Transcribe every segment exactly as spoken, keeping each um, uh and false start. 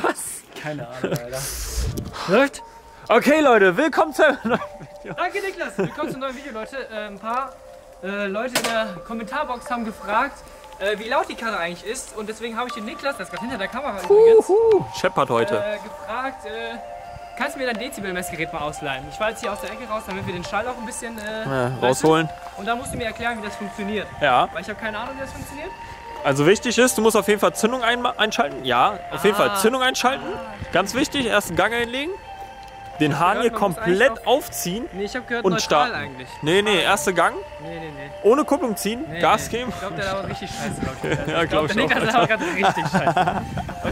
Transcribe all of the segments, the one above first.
Was? Keine Ahnung, Alter. Läuft? Okay, Leute, willkommen zu einem neuen Video. Danke, Niklas. Willkommen zum neuen Video, Leute. Äh, ein paar äh, Leute in der Kommentarbox haben gefragt, äh, wie laut die Karre eigentlich ist. Und deswegen habe ich den Niklas, das ist gerade hinter der Kamera übrigens, Shepard heute. Äh, gefragt, äh, kannst du mir dein Dezibel-Messgerät mal ausleihen? Ich war jetzt hier aus der Ecke raus, damit wir den Schall auch ein bisschen äh, ja, rausholen. Und dann musst du mir erklären, wie das funktioniert. Ja. Weil ich habe keine Ahnung, wie das funktioniert. Also wichtig ist, du musst auf jeden Fall Zündung ein einschalten. Ja, auf ah. jeden Fall Zündung einschalten. Ah. Ganz wichtig, erst einen Gang einlegen. Den Hahn hier komplett auf aufziehen nee, ich hab gehört, und starten. Eigentlich. Nee, nee, erster Gang. Nee, nee, nee. Ohne Kupplung ziehen, nee, Gas nee. geben. Ich glaube, der hat aber richtig scheiße drauf. Also ja, glaube ich glaub, glaub, auch. Der hat richtig scheiße.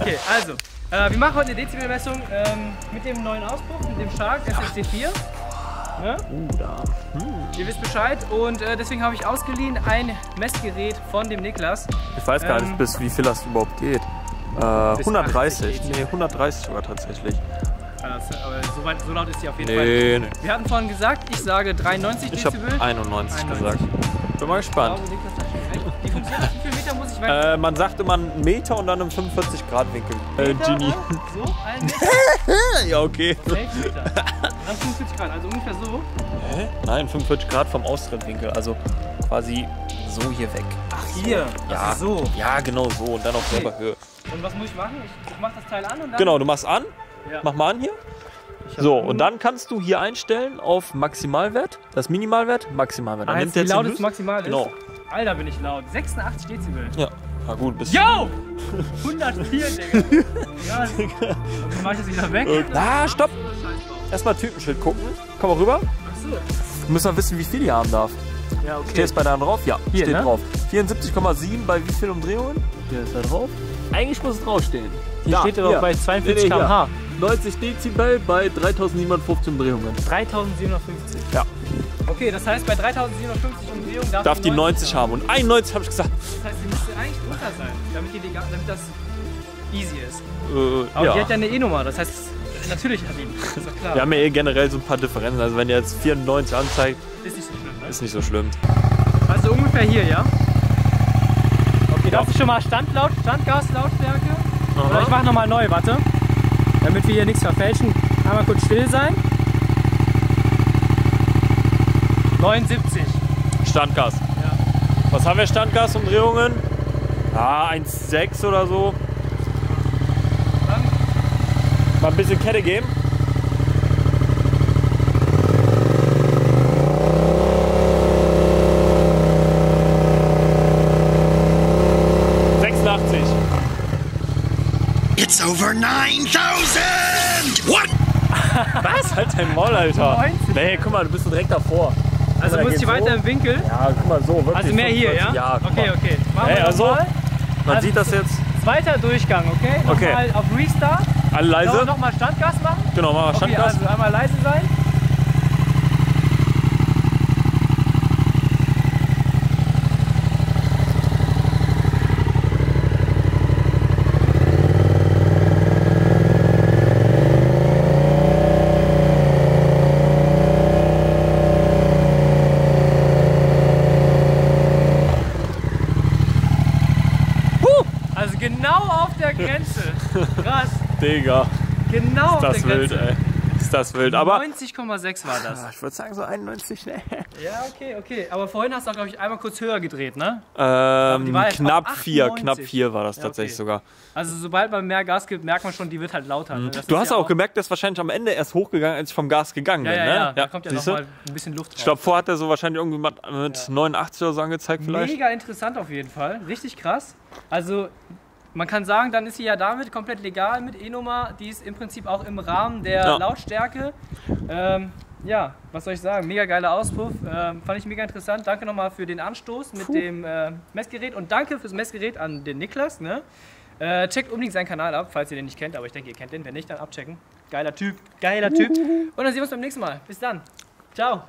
Okay, also, äh, wir machen heute eine Dezibelmessung ähm, mit dem neuen Auspuff, mit dem Shark S R C vier. Ne? Uh, da. Hm. Ihr wisst Bescheid und äh, deswegen habe ich ausgeliehen ein Messgerät von dem Niklas. Ich weiß gar ähm, nicht, bis wie viel das überhaupt geht. Äh, hundertdreißig. Nee, hundertdreißig sogar tatsächlich. Aber so, weit, so laut ist sie auf jeden nee, Fall. Nee. Wir hatten vorhin gesagt, ich sage dreiundneunzig ich Dezibel. Ich habe einundneunzig gesagt. Bin mal gespannt. Wie viel Meter muss ich weiter? Äh, man sagt immer einen Meter und dann einen fünfundvierzig Grad Winkel. Äh, Genie. So? Ein Meter? Ja, okay. sechs Meter. Und dann fünfundvierzig Grad, also ungefähr so. Hä? Nein, fünfundvierzig Grad vom Austrittwinkel, also quasi so hier weg. Ach hier? Ja, so. Ja, genau so und dann auf okay. selber Höhe. Und was muss ich machen? Ich, ich mach das Teil an und dann... Genau, du machst an. Ja. Mach mal an hier. So, und dann kannst du hier einstellen auf Maximalwert, das Minimalwert, Maximalwert. Dann ah, nimmt der wie laut es maximal ist? Genau. Alter, bin ich laut. sechsundachtzig Dezibel. Ja, na gut, bist du. Yo! hundertvier, Digga. Ja, Digga. Dann mach ich das wieder weg. Okay. Na, stopp! Erstmal Typenschild gucken. Komm mal rüber. Achso. Du musst mal wissen, wie viel die haben darf. Ja, okay. Steht es bei da drauf? Ja, hier, steht ne? drauf. vierundsiebzig Komma sieben bei wie viel Umdrehungen? Hier ist da drauf. Eigentlich muss es draufstehen. Hier da, steht aber hier. Bei zweiundvierzig Kilometer pro Stunde. neunzig Dezibel bei dreitausendsiebenhundertfünfzig Umdrehungen. dreitausendsiebenhundertfünfzig? Ja. Okay, das heißt bei dreitausendsiebenhundertfünfzig Umdrehungen darf, darf die neunzig haben. Und einundneunzig habe ich gesagt. Das heißt, die müsste eigentlich drunter sein, damit, die, damit das easy ist. Äh, aber ja. die hat ja eine E-Nummer, das heißt, natürlich hat die. Das ist doch klar. Wir haben ja eh generell so ein paar Differenzen. Also wenn ihr jetzt vierundneunzig anzeigt, ist nicht so schlimm. Ne? Ist nicht so schlimm. Also ungefähr hier, ja? Okay, das ja. ist schon mal Standlaut, Standgaslautstärke. Oder ich mache nochmal neu, warte. Damit wir hier nichts verfälschen. Einmal kurz still sein. neunundsiebzig. Standgas. Ja. Was haben wir Standgasumdrehungen? Ah, eins Komma sechs oder so. Dann. Mal ein bisschen Kette geben. sechsundachtzig. It's over neuntausend! What? Was? Halt dein Maul, Alter. neunzig? Nee, guck mal, du bist direkt davor. Also muss ich weiter so. Im Winkel? Ja, guck mal so, wirklich. Also mehr hier, ja? Ja, okay, okay. Machen hey, wir also, mal. Man also sieht das jetzt. Zweiter Durchgang, okay? Nochmal okay. auf Restart. Alle leise. Nochmal noch Standgas machen? Genau, machen wir Standgas. Okay, also einmal leise sein. Genau auf der Grenze. Krass. Digga. Genau auf der Grenze. Ist das wild, ey. Ist das wild. neunzig Komma sechs war das. Ich würde sagen so einundneunzig. Ja, okay, okay. Aber vorhin hast du, glaube ich, einmal kurz höher gedreht, ne? Ähm, knapp vier. Knapp vier war das ja, tatsächlich okay. sogar. Also sobald man mehr Gas gibt, merkt man schon, die wird halt lauter. Ne? Du hast ja auch gemerkt, dass wahrscheinlich am Ende erst hochgegangen, als ich vom Gas gegangen ja, bin, ja, ne? Ja, ja, da kommt ja nochmal ein bisschen Luft drauf. Ich glaube, vorher hat er so wahrscheinlich irgendwie mit ja. neunundachtzig oder so angezeigt vielleicht. Mega interessant auf jeden Fall. Richtig krass. Also... Man kann sagen, dann ist sie ja damit komplett legal mit E-Nummer. Die ist im Prinzip auch im Rahmen der ja. Lautstärke. Ähm, ja, was soll ich sagen? Mega geiler Auspuff. Ähm, fand ich mega interessant. Danke nochmal für den Anstoß mit Puh. dem äh, Messgerät. Und danke fürs Messgerät an den Niklas. Ne? Äh, checkt unbedingt seinen Kanal ab, falls ihr den nicht kennt. Aber ich denke, ihr kennt den. Wenn nicht, dann abchecken. Geiler Typ, geiler Typ. Und dann sehen wir uns beim nächsten Mal. Bis dann. Ciao.